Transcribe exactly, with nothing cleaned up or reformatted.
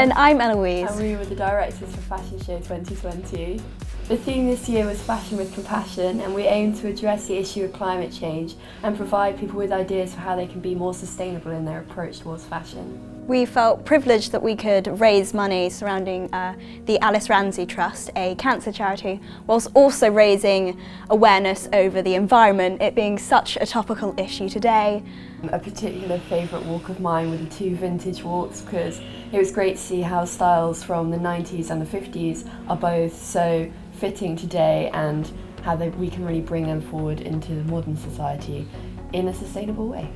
And I'm Eloise. And we were the directors for Fashion Show twenty twenty. The theme this year was Fashion with Compassion, and we aimed to address the issue of climate change and provide people with ideas for how they can be more sustainable in their approach towards fashion. We felt privileged that we could raise money surrounding uh, the Alice Ramsey Trust, a cancer charity, whilst also raising awareness over the environment, it being such a topical issue today. A particular favourite walk of mine were the two vintage walks, because it was great to see how styles from the nineties and the fifties are both so fitting today, and how they, we can really bring them forward into modern society in a sustainable way.